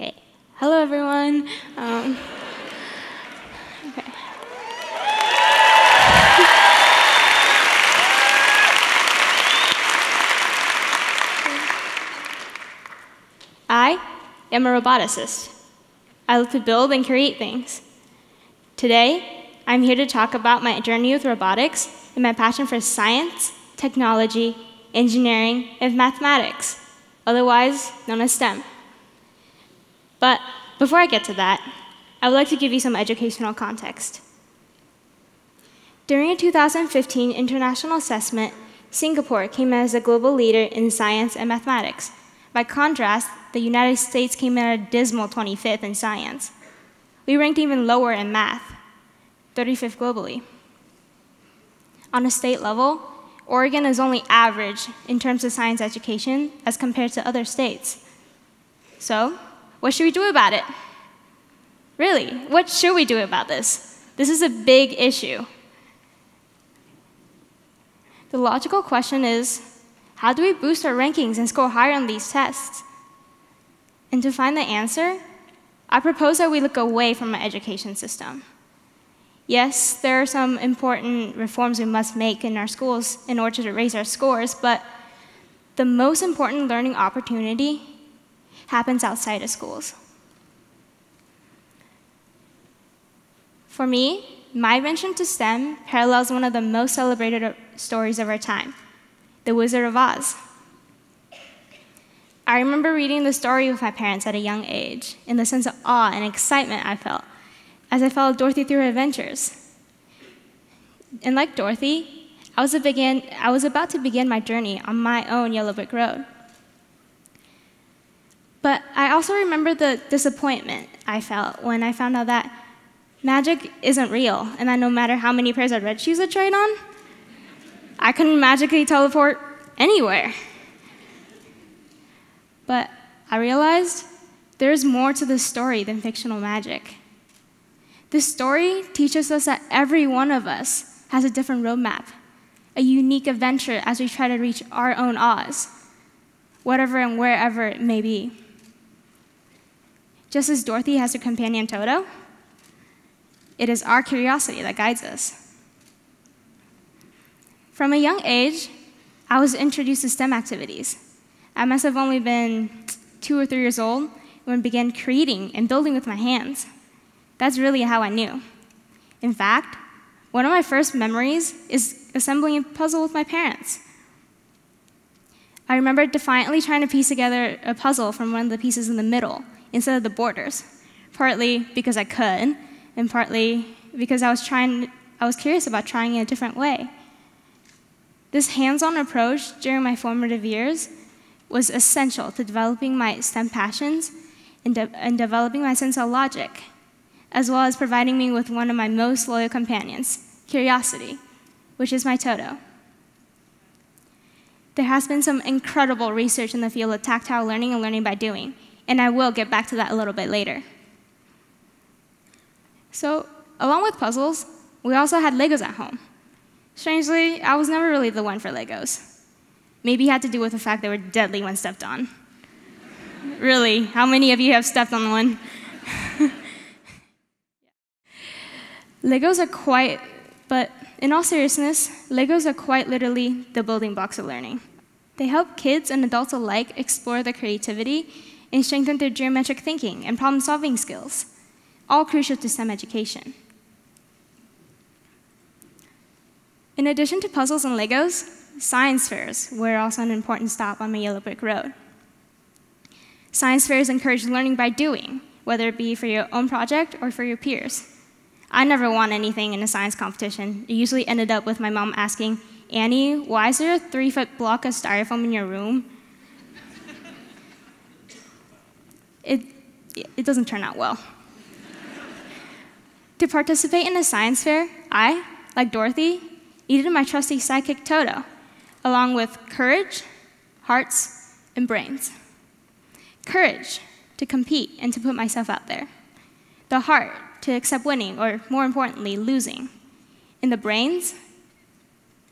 Okay. Hello, everyone. Okay. I am a roboticist. I love to build and create things. Today, I'm here to talk about my journey with robotics and my passion for science, technology, engineering, and mathematics, otherwise known as STEM. But before I get to that, I would like to give you some educational context. During a 2015 international assessment, Singapore came as a global leader in science and mathematics. By contrast, the United States came in at a dismal 25th in science. We ranked even lower in math, 35th globally. On a state level, Oregon is only average in terms of science education as compared to other states. So, what should we do about it? Really, what should we do about this? This is a big issue. The logical question is, how do we boost our rankings and score higher on these tests? And to find the answer, I propose that we look away from our education system. Yes, there are some important reforms we must make in our schools in order to raise our scores, but the most important learning opportunity happens outside of schools. For me, my venture to STEM parallels one of the most celebrated stories of our time, The Wizard of Oz. I remember reading the story with my parents at a young age, and the sense of awe and excitement I felt as I followed Dorothy through her adventures. And like Dorothy, I was about to begin my journey on my own yellow brick road. But I also remember the disappointment I felt when I found out that magic isn't real, and that no matter how many pairs of red shoes I tried on, I couldn't magically teleport anywhere. But I realized there's more to this story than fictional magic. This story teaches us that every one of us has a different roadmap, a unique adventure as we try to reach our own Oz, whatever and wherever it may be. Just as Dorothy has her companion Toto, it is our curiosity that guides us. From a young age, I was introduced to STEM activities. I must have only been 2 or 3 years old when I began creating and building with my hands. That's really how I knew. In fact, one of my first memories is assembling a puzzle with my parents. I remember defiantly trying to piece together a puzzle from one of the pieces in the middle instead of the borders, partly because I could, and partly because I was curious about trying in a different way. This hands-on approach during my formative years was essential to developing my STEM passions and developing my sense of logic, as well as providing me with one of my most loyal companions, curiosity, which is my Toto. There has been some incredible research in the field of tactile learning and learning by doing, and I will get back to that a little bit later. So, along with puzzles, we also had Legos at home. Strangely, I was never really the one for Legos. Maybe it had to do with the fact they were deadly when stepped on. Really, how many of you have stepped on one? Legos are quite literally the building blocks of learning. They help kids and adults alike explore their creativity and strengthen their geometric thinking and problem-solving skills, all crucial to STEM education. In addition to puzzles and Legos, science fairs were also an important stop on my yellow brick road. Science fairs encourage learning by doing, whether it be for your own project or for your peers. I never won anything in a science competition. It usually ended up with my mom asking, "Annie, why is there a 3-foot block of styrofoam in your room?" It doesn't turn out well. To participate in a science fair, I, like Dorothy, needed my trusty sidekick Toto, along with courage, hearts, and brains. Courage to compete and to put myself out there. The heart to accept winning, or more importantly, losing. In the brains,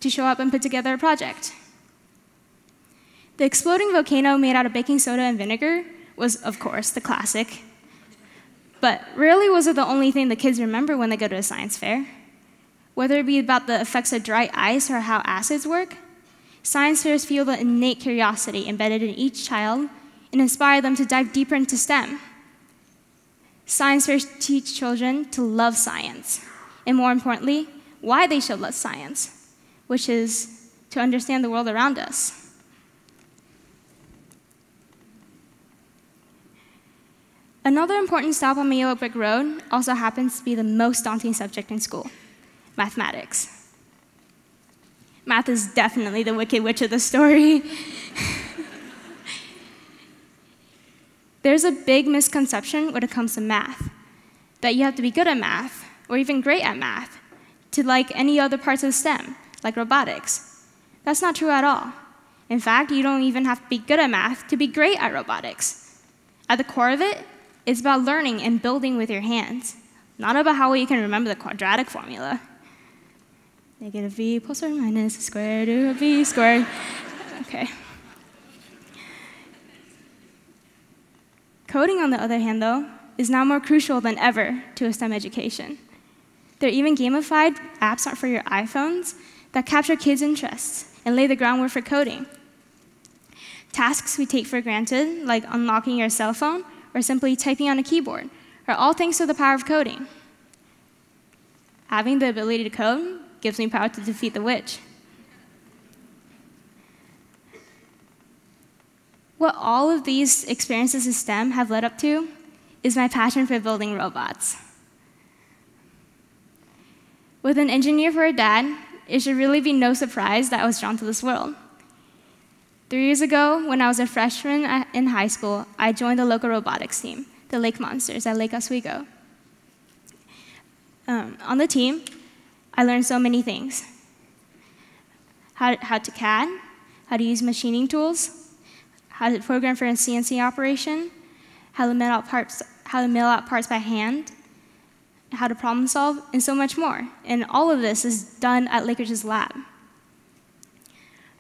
to show up and put together a project. The exploding volcano made out of baking soda and vinegar was, of course, the classic. But rarely was it the only thing the kids remember when they go to a science fair. Whether it be about the effects of dry ice or how acids work, science fairs fuel the innate curiosity embedded in each child and inspire them to dive deeper into STEM. Science fairs teach children to love science, and more importantly, why they should love science, which is to understand the world around us. Another important stop on my yellow brick road also happens to be the most daunting subject in school, mathematics. Math is definitely the Wicked Witch of the story. There's a big misconception when it comes to math, that you have to be good at math, or even great at math, to like any other parts of STEM, like robotics. That's not true at all. In fact, you don't even have to be good at math to be great at robotics. At the core of it, it's about learning and building with your hands, not about how well you can remember the quadratic formula. Negative v plus or minus the square root of v squared. Okay. Coding, on the other hand, though, is now more crucial than ever to a STEM education. There are even gamified apps for your iPhones that capture kids' interests and lay the groundwork for coding. Tasks we take for granted, like unlocking your cell phone, or simply typing on a keyboard, are all thanks to the power of coding. Having the ability to code gives me power to defeat the witch. What all of these experiences in STEM have led up to is my passion for building robots. With an engineer for a dad, it should really be no surprise that I was drawn to this world. 3 years ago, when I was a freshman in high school, I joined the local robotics team, the Lake Monsters at Lake Oswego. On the team, I learned so many things. How to CAD, how to use machining tools, how to program for a CNC operation, how to mill out parts by hand, how to problem solve, and so much more. And all of this is done at Lakeridge's lab.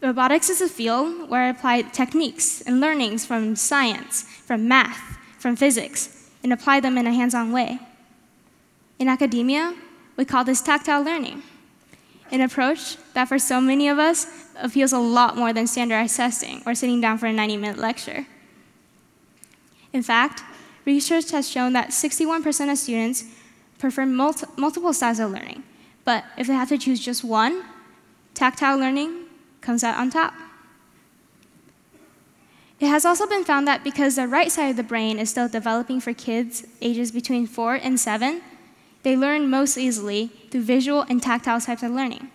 Robotics is a field where I apply techniques and learnings from science, from math, from physics, and apply them in a hands-on way. In academia, we call this tactile learning, an approach that for so many of us appeals a lot more than standardized testing or sitting down for a 90-minute lecture. In fact, research has shown that 61% of students prefer multiple styles of learning, but if they have to choose just one, tactile learning comes out on top. It has also been found that because the right side of the brain is still developing for kids ages between 4 and 7, they learn most easily through visual and tactile types of learning.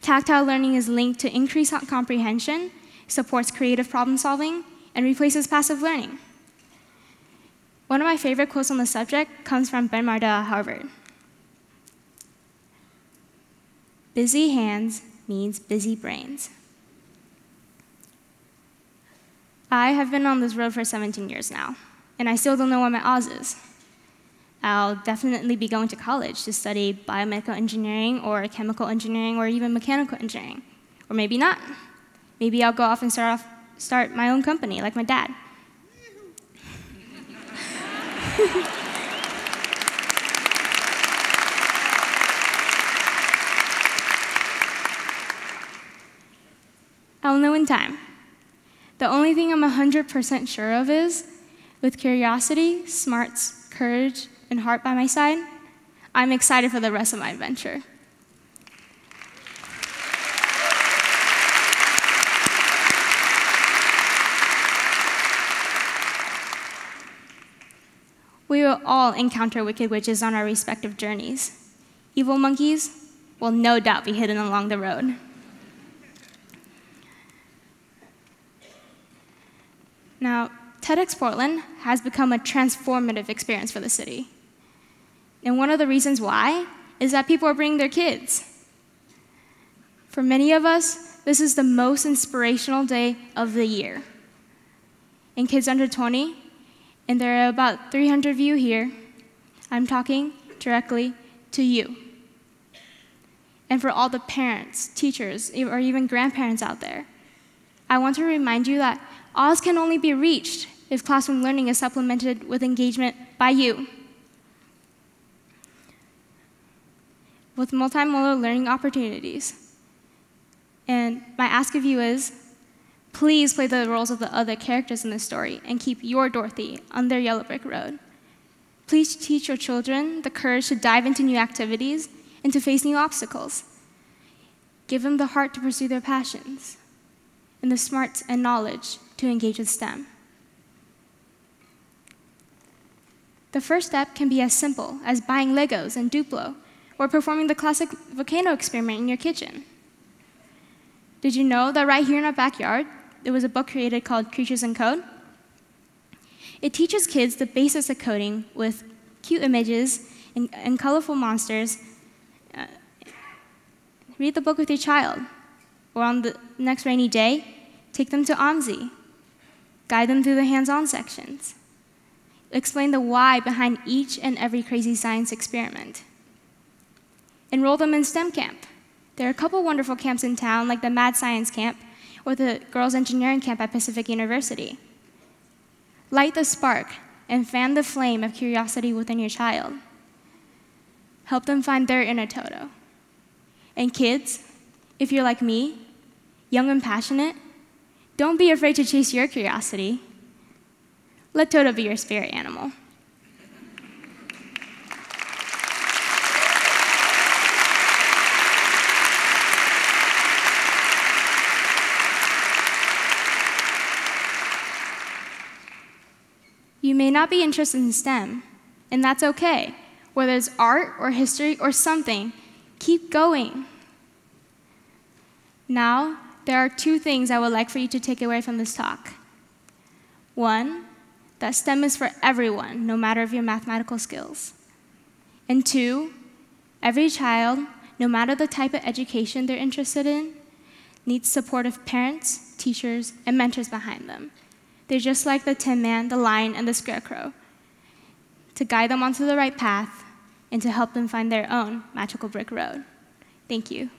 Tactile learning is linked to increased comprehension, supports creative problem solving, and replaces passive learning. One of my favorite quotes on the subject comes from Ben Mardell at Harvard. "Busy hands means busy brains." I have been on this road for 17 years now, and I still don't know what my Oz is. I'll definitely be going to college to study biomedical engineering or chemical engineering or even mechanical engineering, or maybe not. Maybe I'll go off and start my own company like my dad. I'll know in time. The only thing I'm 100% sure of is, with curiosity, smarts, courage, and heart by my side, I'm excited for the rest of my adventure. We will all encounter wicked witches on our respective journeys. Evil monkeys will no doubt be hidden along the road. Now, TEDxPortland has become a transformative experience for the city. And one of the reasons why is that people are bringing their kids. For many of us, this is the most inspirational day of the year. And kids under 20, and there are about 300 of you here, I'm talking directly to you. And for all the parents, teachers, or even grandparents out there, I want to remind you that Oz can only be reached if classroom learning is supplemented with engagement by you. With multimodal learning opportunities. And my ask of you is, please play the roles of the other characters in this story and keep your Dorothy on their yellow brick road. Please teach your children the courage to dive into new activities and to face new obstacles. Give them the heart to pursue their passions and the smarts and knowledge to engage with STEM. The first step can be as simple as buying Legos and Duplo or performing the classic volcano experiment in your kitchen. Did you know that right here in our backyard, there was a book created called Creatures in Code? It teaches kids the basics of coding with cute images and colorful monsters. Read the book with your child, or on the next rainy day, take them to OMSI. Guide them through the hands-on sections. Explain the why behind each and every crazy science experiment. Enroll them in STEM camp. There are a couple wonderful camps in town, like the Mad Science Camp or the Girls Engineering Camp at Pacific University. Light the spark and fan the flame of curiosity within your child. Help them find their inner Toto. And kids, if you're like me, young and passionate, don't be afraid to chase your curiosity. Let Toto be your spirit animal. You may not be interested in STEM, and that's okay. Whether it's art or history or something, keep going. Now, there are two things I would like for you to take away from this talk. One, that STEM is for everyone, no matter of your mathematical skills. And two, every child, no matter the type of education they're interested in, needs supportive parents, teachers, and mentors behind them. They're just like the Tin Man, the Lion, and the Scarecrow, to guide them onto the right path and to help them find their own magical brick road. Thank you.